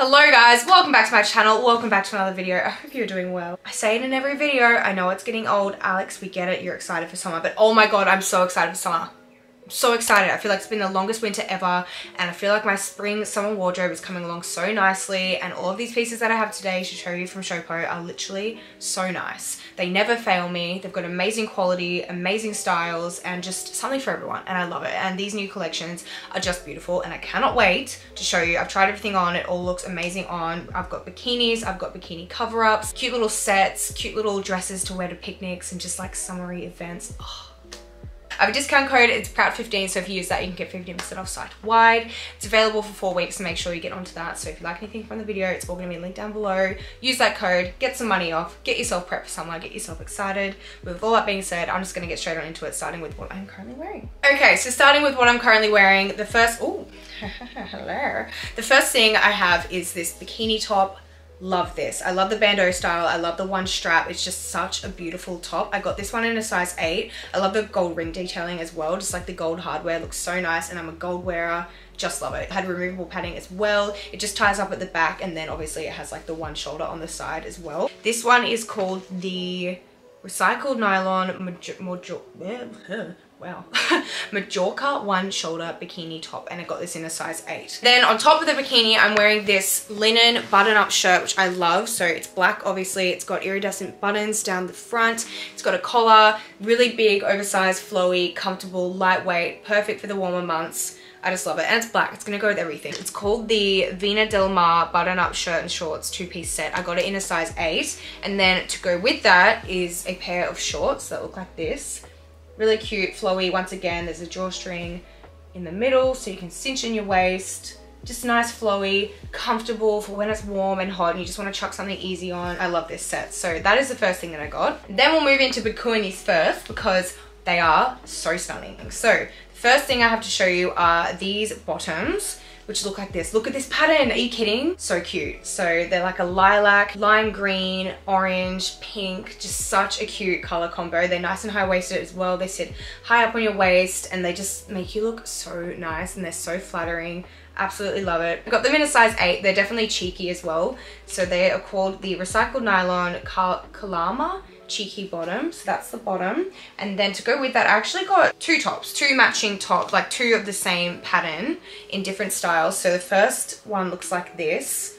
Hello guys, welcome back to my channel, welcome back to another video. I hope you're doing well. I say it in every video, I know it's getting old. Alex, we get it, you're excited for summer, but oh my god, I'm so excited for summer. I'm so excited. I feel like it's been the longest winter ever, and I feel like my spring summer wardrobe is coming along so nicely, and all of these pieces that I have today to show you from Showpo are literally so nice. They never fail me, they've got amazing quality, amazing styles, and just something for everyone, and I love it. And these new collections are just beautiful, and I cannot wait to show you. I've tried everything on, it all looks amazing on. I've got bikinis, I've got bikini cover-ups, cute little sets, cute little dresses to wear to picnics and just like summery events. Oh. I have a discount code, it's PROUT15, so if you use that you can get 15% off site-wide. It's available for 4 weeks, so make sure you get onto that. So if you like anything from the video, it's all going to be linked down below. Use that code, get some money off, get yourself prepped for summer, get yourself excited. With all that being said, I'm just going to get straight on into it, starting with what I'm currently wearing. Okay, so starting with what I'm currently wearing, the first, ooh, hello. The first thing I have is this bikini top. Love this. I love the bandeau style. I love the one strap. It's just such a beautiful top. I got this one in a size 8. I love the gold ring detailing as well. Just like the gold hardware looks so nice, and I'm a gold wearer. Just love it. It had removable padding as well. It just ties up at the back, and then obviously it has like the one shoulder on the side as well. This one is called the Recycled Nylon Majorca One Shoulder Bikini Top, and I got this in a size 8. Then on top of the bikini, I'm wearing this linen button-up shirt, which I love. So it's black, obviously. It's got iridescent buttons down the front. It's got a collar, really big, oversized, flowy, comfortable, lightweight, perfect for the warmer months. I just love it, and it's black. It's gonna go with everything. It's called the Vina Del Mar button-up shirt and shorts two-piece set. I got it in a size 8, and then to go with that is a pair of shorts that look like this. Really cute, flowy. Once again, there's a drawstring in the middle so you can cinch in your waist. Just nice, flowy, comfortable for when it's warm and hot and you just want to chuck something easy on. I love this set. So that is the first thing that I got. Then we'll move into bikinis first because they are so stunning. So first thing I have to show you are these bottoms, which look like this. Look at this pattern, are you kidding? So cute. So they're like a lilac, lime green, orange, pink, just such a cute color combo. They're nice and high-waisted as well. They sit high up on your waist and they just make you look so nice, and they're so flattering. Absolutely love it. I got them in a size 8. They're definitely cheeky as well. So they are called the Recycled Nylon Kalama Cheeky Bottom. So that's the bottom. And then to go with that, I actually got two tops, two matching tops, like two of the same pattern in different styles. So the first one looks like this.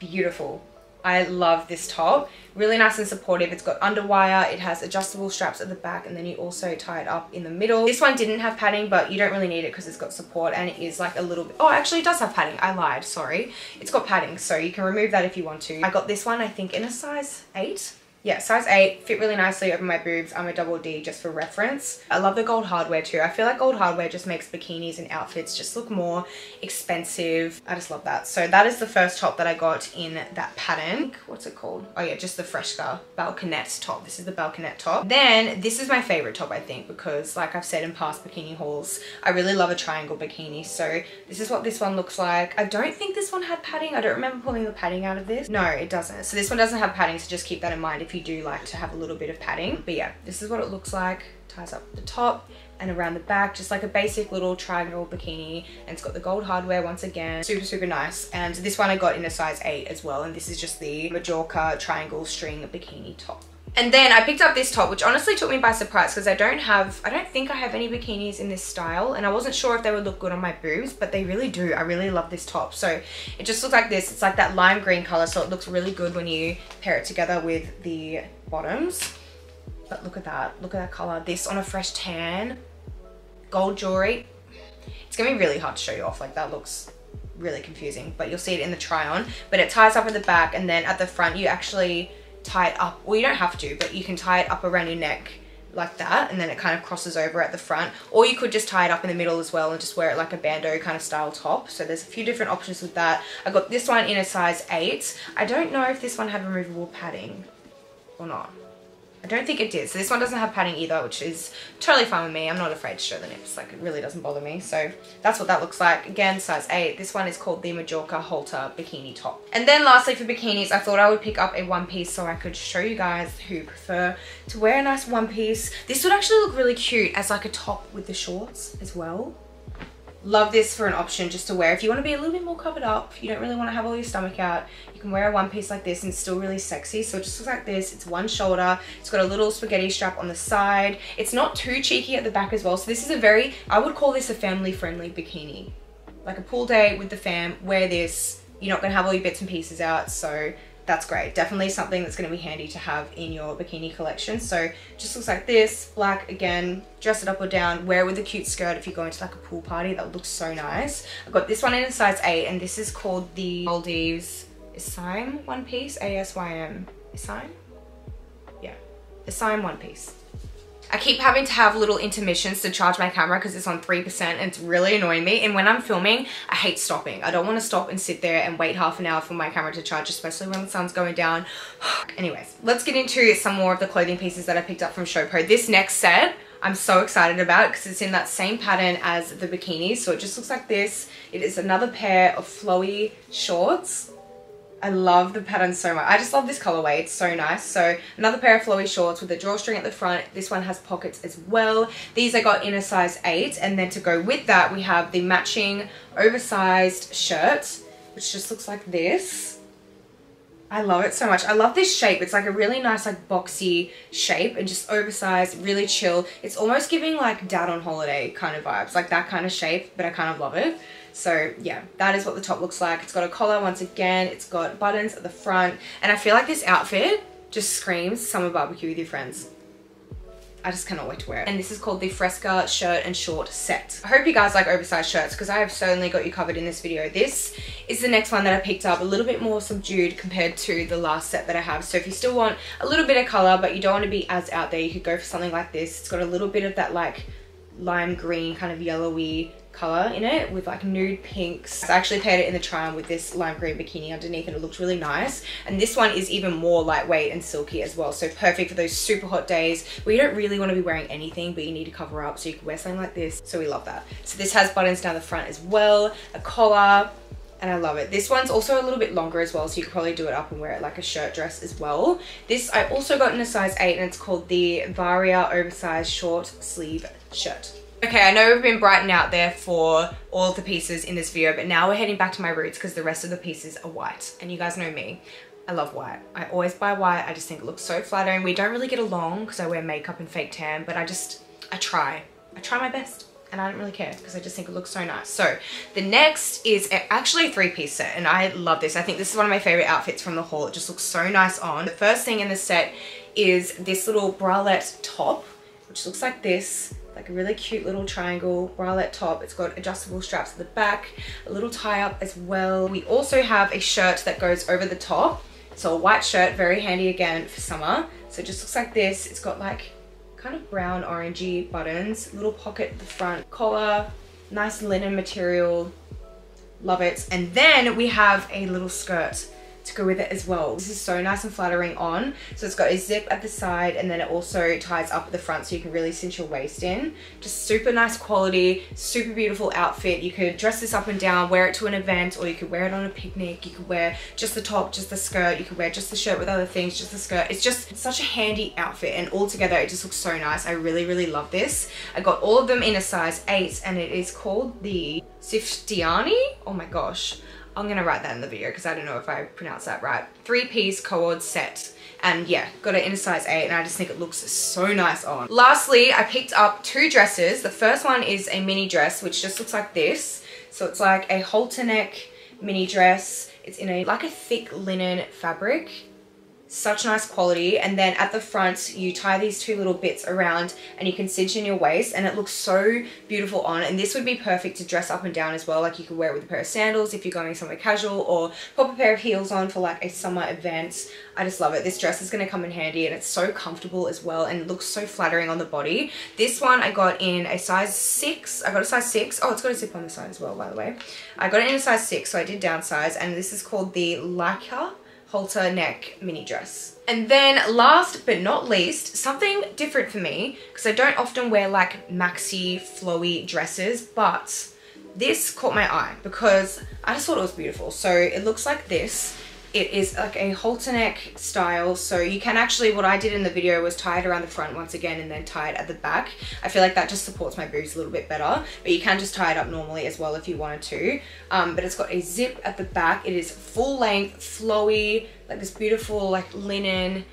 Beautiful. I love this top. Really nice and supportive. It's got underwire. It has adjustable straps at the back, and then you also tie it up in the middle. This one didn't have padding, but you don't really need it because it's got support, and it is like a little bit... Oh, actually it does have padding. I lied. Sorry. It's got padding, so you can remove that if you want to. I got this one, I think, in a size 8. Yeah, size 8, fit really nicely over my boobs. I'm a double D, just for reference. I love the gold hardware too. I feel like gold hardware just makes bikinis and outfits just look more expensive. I just love that. So that is the first top that I got in that pattern. What's it called? Oh yeah, just the Fresca Balconette top. This is the Balconette top. Then this is my favorite top, I think, because like I've said in past bikini hauls, I really love a triangle bikini. So this is what this one looks like. I don't think this one had padding. I don't remember pulling the padding out of this. No, it doesn't. So this one doesn't have padding, so just keep that in mind if you do like to have a little bit of padding. But yeah, this is what it looks like. Ties up the top and around the back, just like a basic little triangle bikini, and it's got the gold hardware once again. Super, super nice. And this one I got in a size 8 as well, and this is just the Majorca triangle string bikini top. And then I picked up this top, which honestly took me by surprise because I don't think I have any bikinis in this style, and I wasn't sure if they would look good on my boobs, but they really do. I really love this top. So it just looks like this. It's like that lime green color, so it looks really good when you pair it together with the bottoms. But look at that color. This on a fresh tan, gold jewelry. It's gonna be really hard to show you off, like that looks really confusing, but you'll see it in the try on. But it ties up at the back, and then at the front you actually tie it up. Well, you don't have to, but you can tie it up around your neck like that, and then it kind of crosses over at the front, or you could just tie it up in the middle as well and just wear it like a bandeau kind of style top. So there's a few different options with that. I got this one in a size 8. I don't know if this one had removable padding or not. I don't think it did. So this one doesn't have padding either, which is totally fine with me. I'm not afraid to show the nips. Like, it really doesn't bother me. So that's what that looks like. Again, size 8. This one is called the Majorca Halter Bikini Top. And then lastly for bikinis, I thought I would pick up a one piece so I could show you guys who prefer to wear a nice one piece. This would actually look really cute as like a top with the shorts as well. Love this for an option just to wear if you want to be a little bit more covered up, you don't really want to have all your stomach out. You can wear a one piece like this and it's still really sexy. So it just looks like this. It's one shoulder, it's got a little spaghetti strap on the side, it's not too cheeky at the back as well. So this is a very, I would call this a family friendly bikini, like a pool day with the fam, wear this. You're not going to have all your bits and pieces out, so that's great. Definitely something that's going to be handy to have in your bikini collection. So just looks like this, black again, dress it up or down, wear it with a cute skirt if you're going to like a pool party. That looks so nice. I've got this one in a size 8 and this is called the Maldives Asym one piece, A-S-Y-M, Asym? Yeah, Asym one piece. I keep having to have little intermissions to charge my camera because it's on 3% and it's really annoying me. And when I'm filming, I hate stopping. I don't want to stop and sit there and wait half an hour for my camera to charge, especially when the sun's going down. Anyways, let's get into some more of the clothing pieces that I picked up from Showpo. This next set, I'm so excited about because it's in that same pattern as the bikinis. So it just looks like this. It is another pair of flowy shorts. I love the pattern so much. I just love this colorway. It's so nice. So another pair of flowy shorts with a drawstring at the front. This one has pockets as well. These I got in a size 8. And then to go with that, we have the matching oversized shirt, which just looks like this. I love it so much. I love this shape. It's like a really nice, like boxy shape and just oversized, really chill. It's almost giving like dad on holiday kind of vibes, like that kind of shape, but I kind of love it. So yeah, that is what the top looks like. It's got a collar once again, it's got buttons at the front, and I feel like this outfit just screams summer barbecue with your friends. I just cannot wait to wear it. And this is called the Fresca shirt and short set. I hope you guys like oversized shirts because I have certainly got you covered in this video. This is the next one that I picked up, a little bit more subdued compared to the last set that I have. So if you still want a little bit of color but you don't want to be as out there, you could go for something like this. It's got a little bit of that like lime green kind of yellowy color in it with like nude pinks. I actually paired it in the try-on with this lime green bikini underneath and it looked really nice. And this one is even more lightweight and silky as well, so perfect for those super hot days where you don't really want to be wearing anything but you need to cover up, so you can wear something like this. So we love that. So this has buttons down the front as well, a collar, and I love it. This one's also a little bit longer as well, so you can probably do it up and wear it like a shirt dress as well. This I also got in a size 8 and it's called the Varia oversized short sleeve shirt. Okay, I know we've been brightened out there for all of the pieces in this video, but now we're heading back to my roots because the rest of the pieces are white. And you guys know me, I love white. I always buy white, I just think it looks so flattering. We don't really get along because I wear makeup and fake tan, but I try my best. And I don't really care because I just think it looks so nice. So the next is actually a 3-piece set and I love this. I think this is one of my favorite outfits from the haul. It just looks so nice on. The first thing in the set is this little bralette top, which looks like this, like a really cute little triangle bralette top. It's got adjustable straps at the back, a little tie up as well. We also have a shirt that goes over the top. So a white shirt, very handy again for summer. So it just looks like this. It's got like kind of brown orangey buttons, little pocket at the front, collar, nice linen material, love it. And then we have a little skirt to go with it as well. This is so nice and flattering on. So it's got a zip at the side and then it also ties up at the front so you can really cinch your waist in. Just super nice quality, super beautiful outfit. You could dress this up and down, wear it to an event, or you could wear it on a picnic. You could wear just the top, just the skirt. You could wear just the shirt with other things, just the skirt. It's just such a handy outfit and all together it just looks so nice. I really, really love this. I got all of them in a size 8 and it is called the Siftiani. Oh my gosh. I'm gonna write that in the video because I don't know if I pronounced that right. 3-piece co-ord set, and yeah, got it in a size 8 and I just think it looks so nice on. Lastly, I picked up 2 dresses. The first one is a mini dress which just looks like this. So it's like a halter neck mini dress. It's in a like a thick linen fabric. Such nice quality, and then at the front you tie these 2 little bits around and you can cinch in your waist and it looks so beautiful on. And this would be perfect to dress up and down as well, like you could wear it with a pair of sandals if you're going somewhere casual, or pop a pair of heels on for like a summer event. I just love it. This dress is going to come in handy and it's so comfortable as well and it looks so flattering on the body. This one I got in a size 6. I got a size 6. Oh, it's got a zip on the side as well, by the way. I got it in a size 6, so I did downsize, and this is called the Lycra halter neck mini dress. And then last but not least, something different for me because I don't often wear like maxi flowy dresses, but this caught my eye because I just thought it was beautiful. So it looks like this. It is like a halter neck style, so you can actually, what I did in the video was tie it around the front once again and then tie it at the back. I feel like that just supports my boobs a little bit better, but you can just tie it up normally as well if you wanted to. But it's got a zip at the back. It is full length, flowy, like this beautiful like linen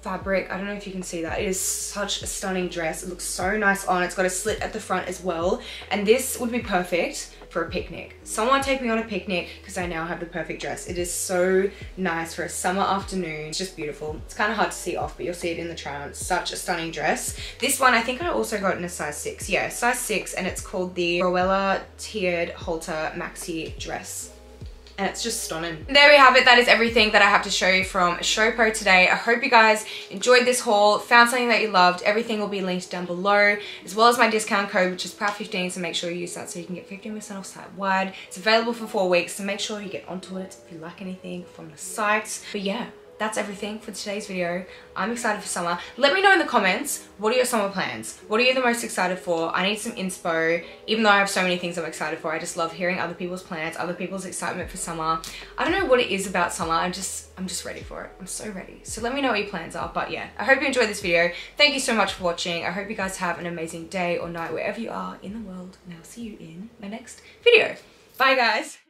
fabric. I don't know if you can see that. It is such a stunning dress. It looks so nice on. It's got a slit at the front as well, and this would be perfect for a picnic. Someone take me on a picnic, because I now have the perfect dress. It is so nice for a summer afternoon. It's just beautiful. It's kind of hard to see off, but you'll see it in the try on. Such a stunning dress. This one I think I also got in a size 6. Yeah, size 6, and it's called the Roella Tiered Halter Maxi Dress. And it's just stunning. There we have it. That is everything that I have to show you from Showpo today. I hope you guys enjoyed this haul, found something that you loved. Everything will be linked down below, as well as my discount code, which is PROUT15, so make sure you use that so you can get 15% off site wide. It's available for 4 weeks, so make sure you get onto it if you like anything from the site. But yeah, that's everything for today's video. I'm excited for summer. Let me know in the comments, what are your summer plans? What are you the most excited for? I need some inspo. Even though I have so many things I'm excited for, I just love hearing other people's plans, other people's excitement for summer. I don't know what it is about summer. I'm just ready for it. I'm so ready. So let me know what your plans are. But yeah, I hope you enjoyed this video. Thank you so much for watching. I hope you guys have an amazing day or night wherever you are in the world. And I'll see you in my next video. Bye guys.